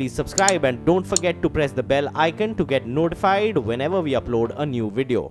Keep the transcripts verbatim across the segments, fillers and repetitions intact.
please subscribe and don't forget to press the bell icon to get notified whenever we upload a new video.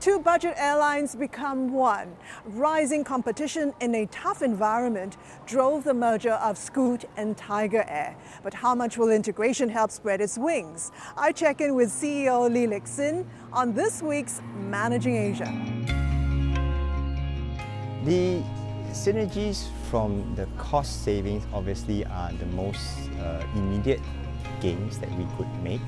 Two budget airlines become one. Rising competition in a tough environment drove the merger of Scoot and Tiger Air. But how much will integration help spread its wings? I check in with C E O Lee Lixin on this week's Managing Asia. The synergies from the cost savings obviously are the most uh, immediate gains that we could make.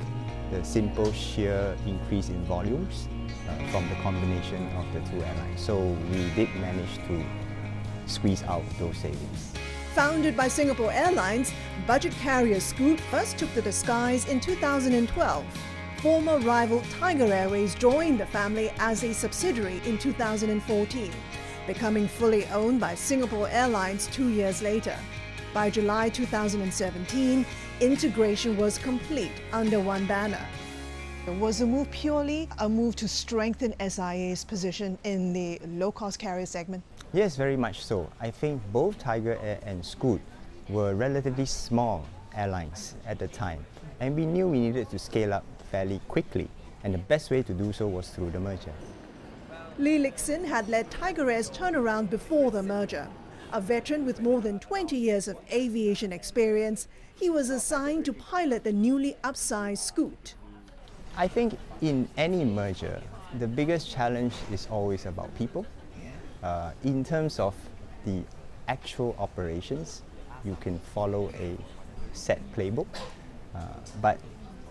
The simple sheer increase in volumes uh, from the combination of the two airlines. So we did manage to squeeze out those savings. Founded by Singapore Airlines, budget carrier Scoot first took to the skies in two thousand twelve. Former rival Tiger Airways joined the family as a subsidiary in two thousand fourteen, becoming fully owned by Singapore Airlines two years later. By July two thousand seventeen, integration was complete under one banner. Was the move purely a move to strengthen S I A's position in the low-cost carrier segment? Yes, very much so. I think both Tiger Air and Scoot were relatively small airlines at the time, and we knew we needed to scale up fairly quickly, and the best way to do so was through the merger. Lee Lixin had led Tiger Air's turnaround before the merger. A veteran with more than twenty years of aviation experience, he was assigned to pilot the newly upsized Scoot. I think in any merger, the biggest challenge is always about people. Uh, in terms of the actual operations, you can follow a set playbook, uh, but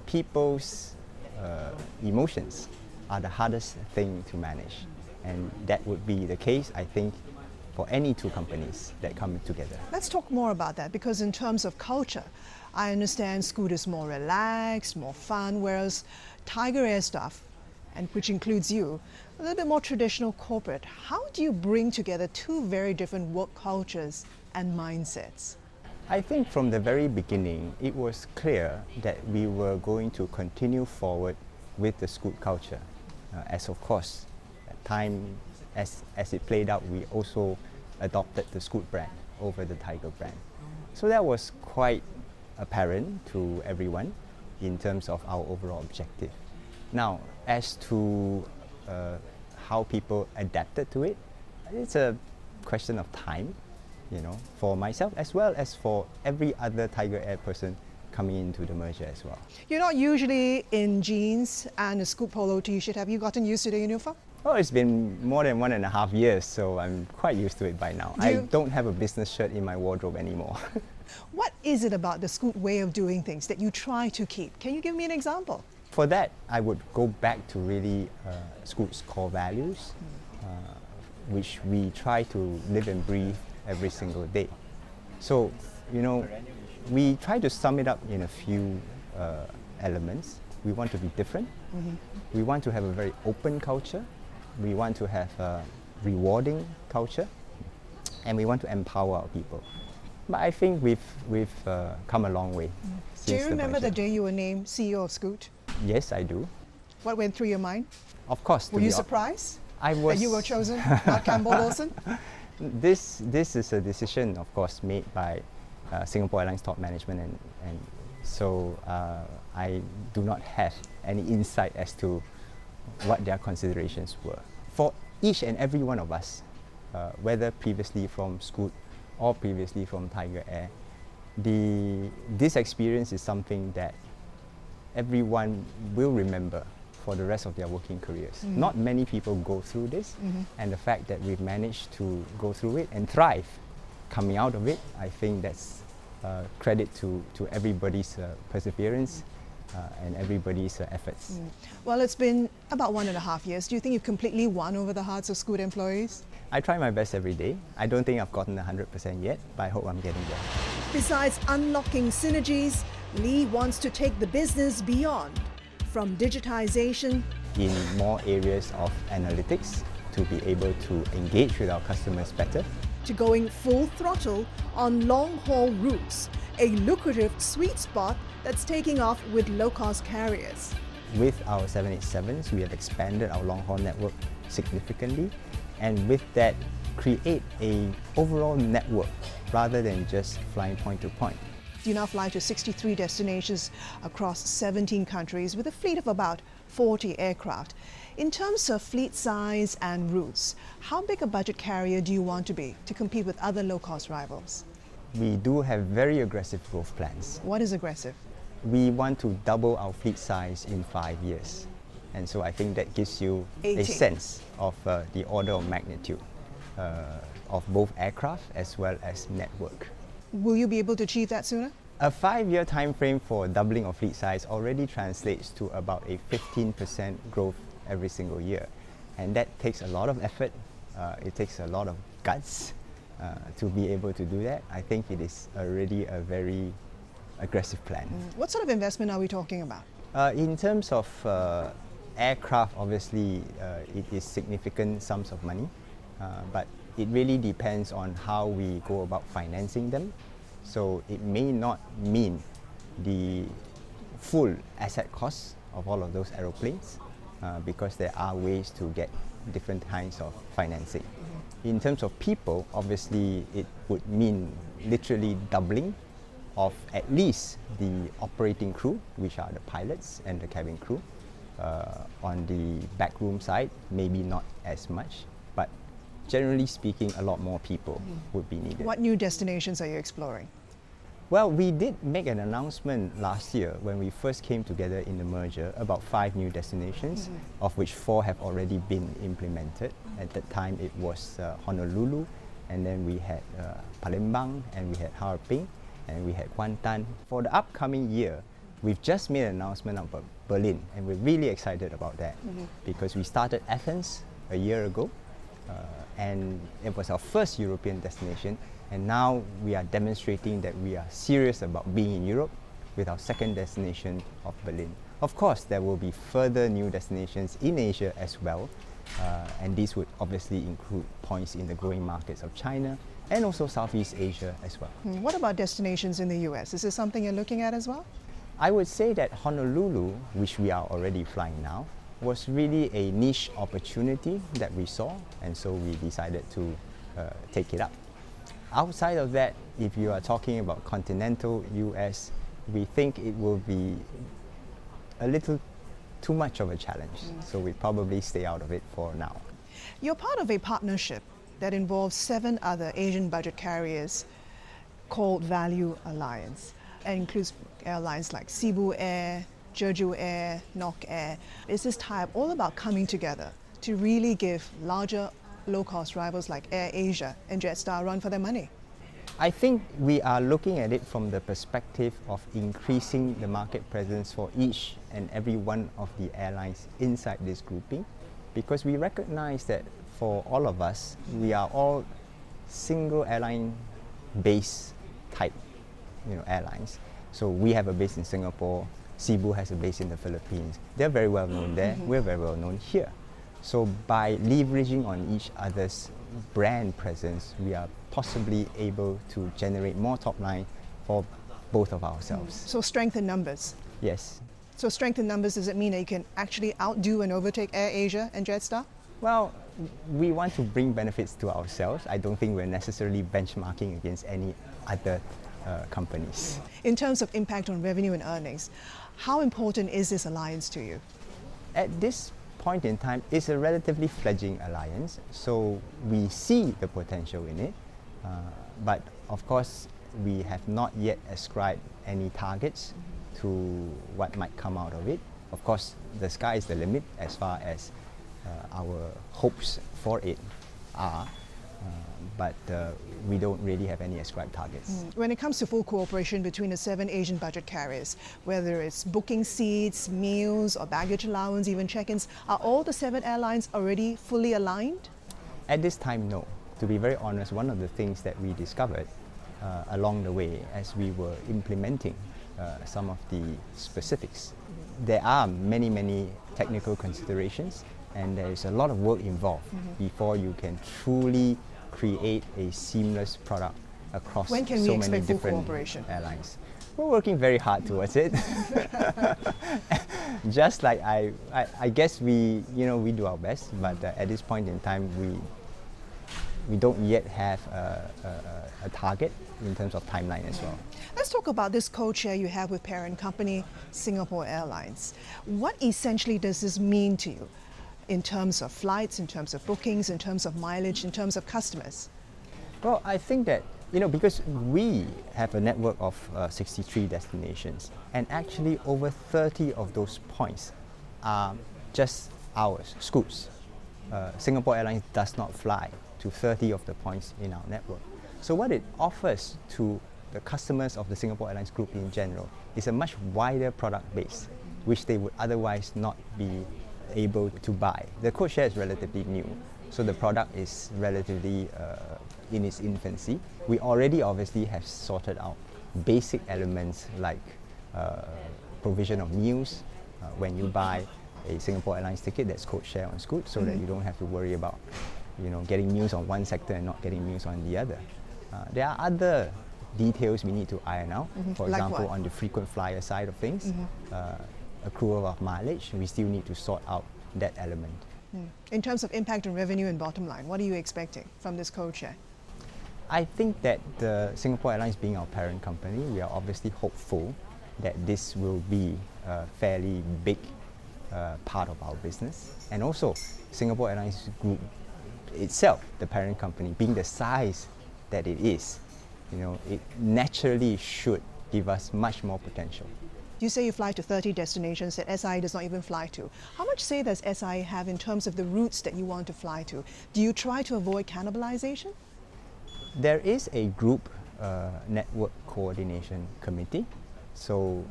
people's uh, emotions are the hardest thing to manage. And that would be the case, I think, for any two companies that come together. Let's talk more about that, because in terms of culture, I understand Scoot is more relaxed, more fun, whereas Tiger Air staff, and which includes you, a little bit more traditional corporate. How do you bring together two very different work cultures and mindsets? I think from the very beginning, it was clear that we were going to continue forward with the Scoot culture, uh, as of course, at time As, as it played out, we also adopted the Scoot brand over the Tiger brand. So that was quite apparent to everyone in terms of our overall objective. Now, as to uh, how people adapted to it, it's a question of time, you know, for myself as well as for every other Tiger Air person coming into the merger as well. You're not usually in jeans and a Scoot polo t-shirt. Have you gotten used to the uniform? Oh, it's been more than one and a half years, so I'm quite used to it by now. Do I don't have a business shirt in my wardrobe anymore. What is it about the Scoot way of doing things that you try to keep? Can you give me an example? For that, I would go back to really uh, Scoot's core values, uh, which we try to live and breathe every single day. So, you know, we try to sum it up in a few uh, elements. We want to be different. Mm-hmm. We want to have a very open culture. We want to have a rewarding culture, and we want to empower our people. But I think we've, we've uh, come a long way. Do you remember the, the day you were named C E O of Scoot? Yes, I do. What went through your mind? Of course. Were you surprised I was that you were chosen, not Campbell Wilson? This, this is a decision, of course, made by uh, Singapore Airlines top management, and, and so uh, I do not have any insight as to what their considerations were. For each and every one of us, uh, whether previously from Scoot or previously from Tiger Air, the, this experience is something that everyone will remember for the rest of their working careers. Mm-hmm. Not many people go through this, mm-hmm. and the fact that we've managed to go through it and thrive coming out of it, I think that's uh, credit to, to everybody's uh, perseverance. Mm-hmm. Uh, and everybody's uh, efforts. Mm. Well, it's been about one and a half years. Do you think you've completely won over the hearts of Scoot employees? I try my best every day. I don't think I've gotten one hundred percent yet, but I hope I'm getting there. Besides unlocking synergies, Lee wants to take the business beyond, from digitization in more areas of analytics to be able to engage with our customers better, to going full throttle on long-haul routes a lucrative sweet spot that's taking off with low-cost carriers. With our seven eighty-sevens, we have expanded our long-haul network significantly, and with that, create an overall network rather than just flying point-to-point. You now fly to sixty-three destinations across seventeen countries with a fleet of about forty aircraft. In terms of fleet size and routes, how big a budget carrier do you want to be to compete with other low-cost rivals? We do have very aggressive growth plans. What is aggressive? We want to double our fleet size in five years. And so I think that gives you eighteen. A sense of uh, the order of magnitude uh, of both aircraft as well as network. Will you be able to achieve that sooner? A five-year time frame for doubling of fleet size already translates to about a fifteen percent growth every single year. And that takes a lot of effort. Uh, it takes a lot of guts uh, to be able to do that. I think it is already a very aggressive plan. Mm. What sort of investment are we talking about? Uh, in terms of uh, aircraft, obviously, uh, it is significant sums of money, uh, but it really depends on how we go about financing them. So it may not mean the full asset costs of all of those aeroplanes uh, because there are ways to get different kinds of financing. Mm-hmm. In terms of people, obviously, it would mean literally doubling of at least the operating crew, which are the pilots and the cabin crew. Uh, on the backroom side, maybe not as much, but generally speaking, a lot more people would be needed. What new destinations are you exploring? Well, we did make an announcement last year when we first came together in the merger about five new destinations, mm-hmm. of which four have already been implemented. At that time, it was uh, Honolulu, and then we had uh, Palembang, and we had Harbin, and we had Kuantan. For the upcoming year, we've just made an announcement about Berlin, and we're really excited about that, mm-hmm. because we started Athens a year ago, uh, and it was our first European destination, and now we are demonstrating that we are serious about being in Europe with our second destination of Berlin. Of course, there will be further new destinations in Asia as well, uh, and these would obviously include points in the growing markets of China, and also Southeast Asia as well. What about destinations in the U S? Is this something you're looking at as well? I would say that Honolulu, which we are already flying now, was really a niche opportunity that we saw, and so we decided to uh, take it up. Outside of that, if you are talking about continental U S, we think it will be a little too much of a challenge, mm. so we probably stay out of it for now. You're part of a partnership that involves seven other Asian budget carriers called Value Alliance, and includes airlines like Cebu Air, Jeju Air, Nok Air. Is this type all about coming together to really give larger low-cost rivals like AirAsia and Jetstar a run for their money? I think we are looking at it from the perspective of increasing the market presence for each and every one of the airlines inside this grouping, because we recognize that for all of us, we are all single airline base type, you know, airlines. So we have a base in Singapore, Cebu has a base in the Philippines. They're very well known there, mm-hmm. we're very well known here. So by leveraging on each other's brand presence, we are possibly able to generate more top line for both of ourselves. Mm. So strength in numbers? Yes. So strength in numbers, does it mean that you can actually outdo and overtake AirAsia and Jetstar? Well, we want to bring benefits to ourselves. I don't think we're necessarily benchmarking against any other uh, companies. In terms of impact on revenue and earnings, how important is this alliance to you? At this point in time, it's a relatively fledgling alliance, so we see the potential in it. Uh, but of course, we have not yet ascribed any targets to what might come out of it. Of course, the sky is the limit as far as Uh, our hopes for it are, uh, but uh, we don't really have any ascribed targets. Mm. When it comes to full cooperation between the seven Asian budget carriers, whether it's booking seats, meals, or baggage allowance, even check-ins, are all the seven airlines already fully aligned? At this time, no. To be very honest, one of the things that we discovered uh, along the way as we were implementing uh, some of the specifics, there are many, many technical considerations, and there is a lot of work involved, mm-hmm. before you can truly create a seamless product across so many different airlines. When can we expect full cooperation? We're working very hard towards it. Just like I, I, I guess we, you know, we do our best, but uh, at this point in time, we, we don't yet have a, a, a target in terms of timeline as well. Let's talk about this co-chair you have with parent company Singapore Airlines. What essentially does this mean to you in terms of flights, in terms of bookings, in terms of mileage, in terms of customers? Well, I think that, you know, because we have a network of uh, sixty-three destinations, and actually over thirty of those points are just ours, Scoot's. Uh, Singapore Airlines does not fly to thirty of the points in our network. So what it offers to the customers of the Singapore Airlines Group in general is a much wider product base, which they would otherwise not be able to buy. The co-share is relatively new, so the product is relatively uh, in its infancy. We already obviously have sorted out basic elements like uh, provision of meals uh, when you buy a Singapore Airlines ticket. That's code share on Scoot, so mm-hmm. that you don't have to worry about, you know, getting meals on one sector and not getting meals on the other. Uh, there are other details we need to iron out. Mm-hmm. For like example, what? On the frequent flyer side of things, mm-hmm. uh, accrual of mileage, we still need to sort out that element. Mm. In terms of impact on revenue and bottom line, what are you expecting from this co-share? I think that the Singapore Airlines being our parent company, we are obviously hopeful that this will be a fairly big uh, part of our business. And also, Singapore Airlines Group itself, the parent company, being the size that it is, you know, it naturally should give us much more potential. You say you fly to thirty destinations that S I A does not even fly to. How much say does S I A have in terms of the routes that you want to fly to? Do you try to avoid cannibalization? There is a group uh, network coordination committee, so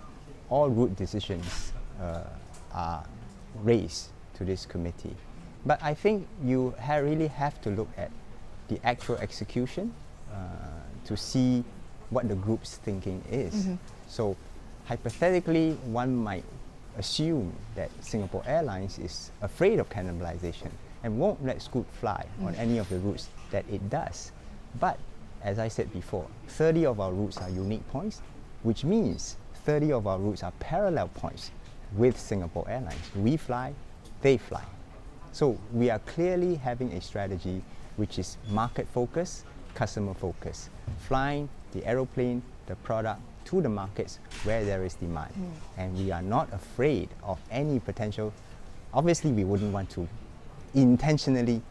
all route decisions uh, are raised to this committee. But I think you ha really have to look at the actual execution uh, to see what the group's thinking is. Mm-hmm. So hypothetically, one might assume that Singapore Airlines is afraid of cannibalization and won't let Scoot fly mm-hmm. on any of the routes that it does. But, as I said before, thirty of our routes are unique points, which means thirty of our routes are parallel points with Singapore Airlines. We fly, they fly. So we are clearly having a strategy which is market-focused, customer-focused, flying the aeroplane, the product, to the markets where there is demand. Mm. And we are not afraid of any potential. Obviously, we wouldn't want to intentionally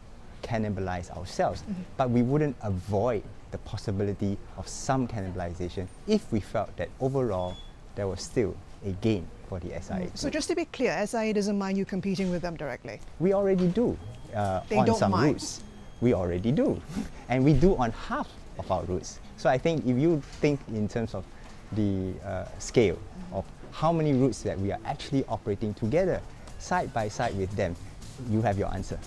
cannibalize ourselves, mm-hmm. but we wouldn't avoid the possibility of some cannibalization if we felt that overall there was still a gain for the S I A. Mm. So just to be clear, S I A doesn't mind you competing with them directly? We already do uh, they on don't some mind. routes. We already do. And we do on half of our routes. So I think if you think in terms of the uh, scale mm-hmm. of how many routes that we are actually operating together, side by side with them, you have your answer.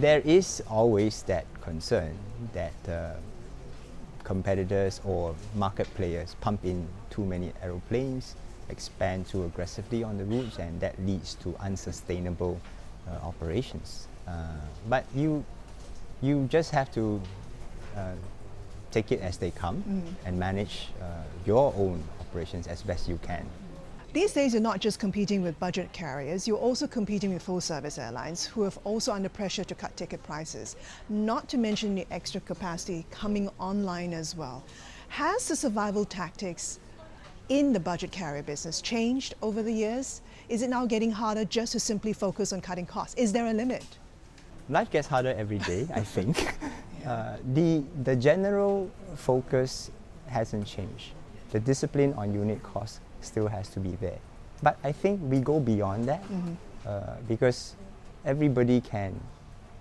There is always that concern that uh, competitors or market players pump in too many aeroplanes, expand too aggressively on the routes, and that leads to unsustainable uh, operations. Uh, but you, you just have to uh, take it as they come mm. and manage uh, your own operations as best you can. These days, you're not just competing with budget carriers, you're also competing with full-service airlines who are also under pressure to cut ticket prices, not to mention the extra capacity coming online as well. Has the survival tactics in the budget carrier business changed over the years? Is it now getting harder just to simply focus on cutting costs? Is there a limit? Life gets harder every day, I think. Yeah. uh, the, the general focus hasn't changed. The discipline on unit costs still has to be there. But I think we go beyond that mm-hmm. uh, because everybody can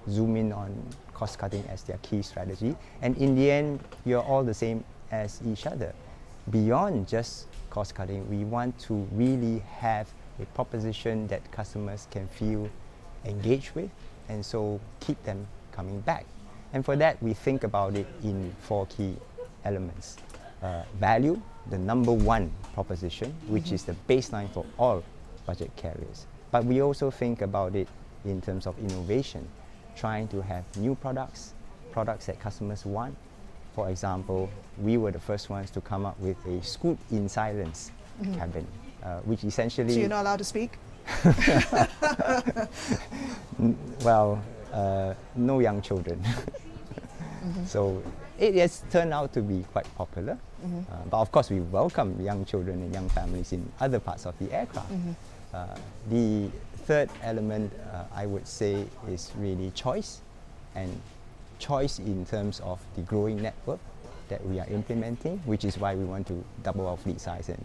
zoom in on cost cutting as their key strategy. And in the end, you're all the same as each other. Beyond just cost cutting, we want to really have a proposition that customers can feel engaged with, and so keep them coming back. And for that, we think about it in four key elements. Uh, value, the number one proposition, which mm-hmm. is the baseline for all budget carriers. But we also think about it in terms of innovation, trying to have new products, products that customers want, For example, we were the first ones to come up with a Scoot in silence mm-hmm. cabin, uh, which essentially... So you're not allowed to speak? Well, uh, no young children. Mm-hmm. So it has turned out to be quite popular. Mm-hmm. uh, but of course, we welcome young children and young families in other parts of the aircraft. Mm-hmm. uh, the third element, uh, I would say, is really choice, and choice in terms of the growing network that we are implementing, which is why we want to double our fleet size and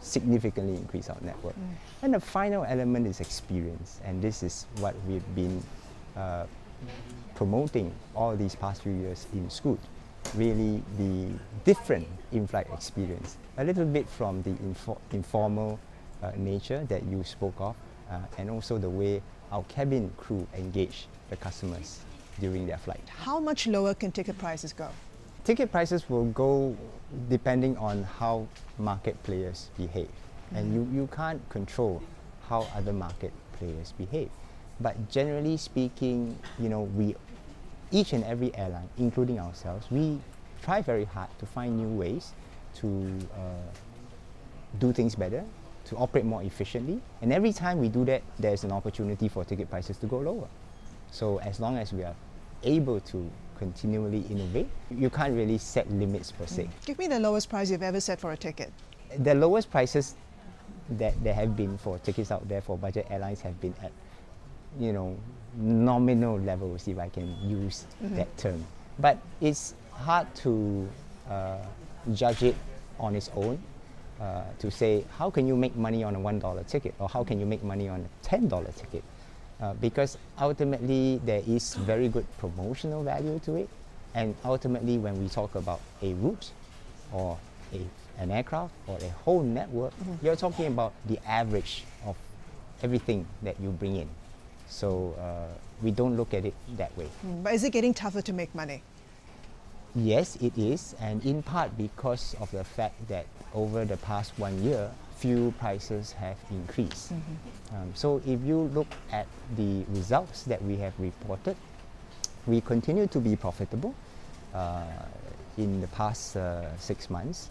significantly increase our network. Mm. And the final element is experience, and this is what we've been uh, promoting all these past few years in Scoot. Really the different in-flight experience, a little bit from the infor informal uh, nature that you spoke of, uh, and also the way our cabin crew engage the customers during their flight. How much lower can ticket prices go? Ticket prices will go depending on how market players behave. Mm-hmm. And you, you can't control how other market players behave. But generally speaking, you know, we, each and every airline, including ourselves, we try very hard to find new ways to uh, do things better, to operate more efficiently. And every time we do that, there's an opportunity for ticket prices to go lower. So as long as we are able to continually innovate, you can't really set limits per se. Give me the lowest price you've ever set for a ticket. The lowest prices that there have been for tickets out there for budget airlines have been at, you know, nominal levels, if I can use mm-hmm. that term. But it's hard to uh, judge it on its own, uh, to say, how can you make money on a one dollar ticket? Or how can you make money on a ten dollar ticket? Uh, because ultimately there is very good promotional value to it, and ultimately when we talk about a route or a, an aircraft or a whole network, mm-hmm. you're talking about the average of everything that you bring in. So uh, we don't look at it that way. Mm, but is it getting tougher to make money? Yes, it is, and in part because of the fact that over the past one year fuel prices have increased. Mm-hmm. um, so if you look at the results that we have reported, we continue to be profitable uh, in the past uh, six months,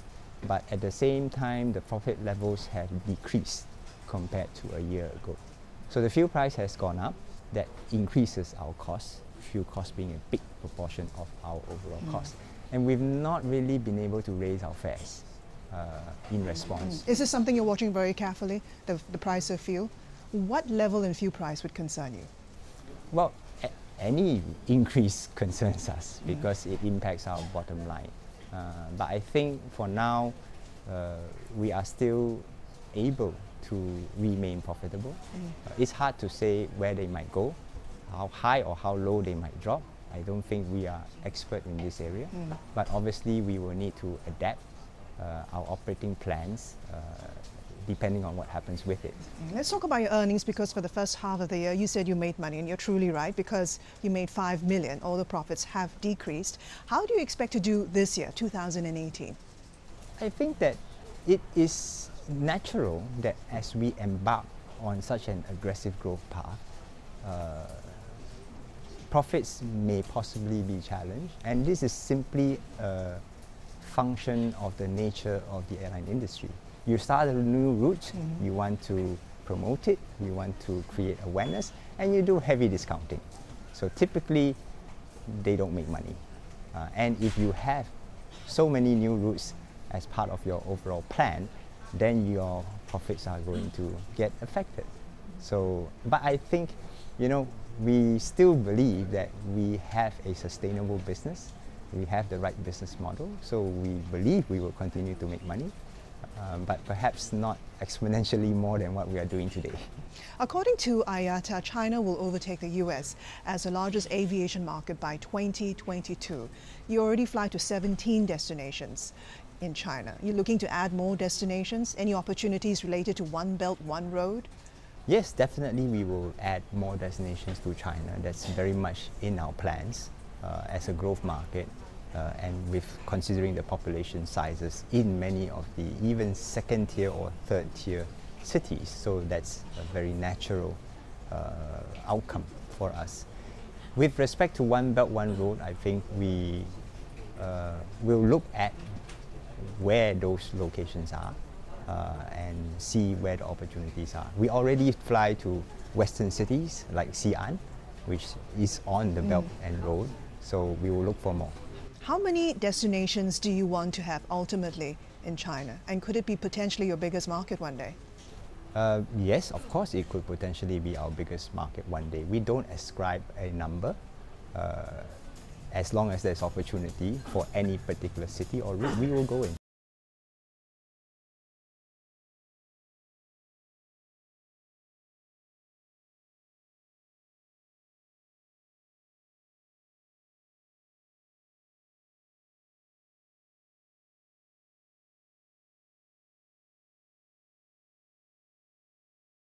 but at the same time the profit levels have decreased compared to a year ago. So the fuel price has gone up, that increases our costs, fuel costs being a big proportion of our overall mm. costs. And we've not really been able to raise our fares. Uh, in response. Is this something you're watching very carefully, the, the price of fuel? What level in fuel price would concern you? Well, a any increase concerns us because yeah. it impacts our bottom line. Uh, but I think for now, uh, we are still able to remain profitable. Mm. Uh, it's hard to say where they might go, how high or how low they might drop. I don't think we are expert in this area, mm. but obviously we will need to adapt Uh, our operating plans uh, depending on what happens with it. Let's talk about your earnings, because for the first half of the year you said you made money, and you're truly right, because you made five million. All the profits have decreased. How do you expect to do this year, two thousand eighteen? I think that it is natural that as we embark on such an aggressive growth path, uh, profits may possibly be challenged, and this is simply uh, function of the nature of the airline industry. You start a new route, mm-hmm. you want to promote it, you want to create awareness, and you do heavy discounting. So typically, they don't make money. Uh, and if you have so many new routes as part of your overall plan, then your profits are going to get affected. So, but I think, you know, we still believe that we have a sustainable business. We have the right business model, so we believe we will continue to make money, um, but perhaps not exponentially more than what we are doing today. According to I A T A, China will overtake the U S as the largest aviation market by twenty twenty-two. You already fly to seventeen destinations in China. You're looking to add more destinations? Any opportunities related to One Belt, One Road? Yes, definitely we will add more destinations to China. That's very much in our plans uh, as a growth market. Uh, and with considering the population sizes in many of the even second tier or third tier cities. So that's a very natural uh, outcome for us. With respect to One Belt, One Road, I think we uh, we'll look at where those locations are uh, and see where the opportunities are. We already fly to western cities like Xi'an, which is on the mm. Belt and Road, so we will look for more. How many destinations do you want to have ultimately in China? And could it be potentially your biggest market one day? Uh, yes, of course, it could potentially be our biggest market one day. We don't ascribe a number. Uh, as long as there's opportunity for any particular city or route, we will go in.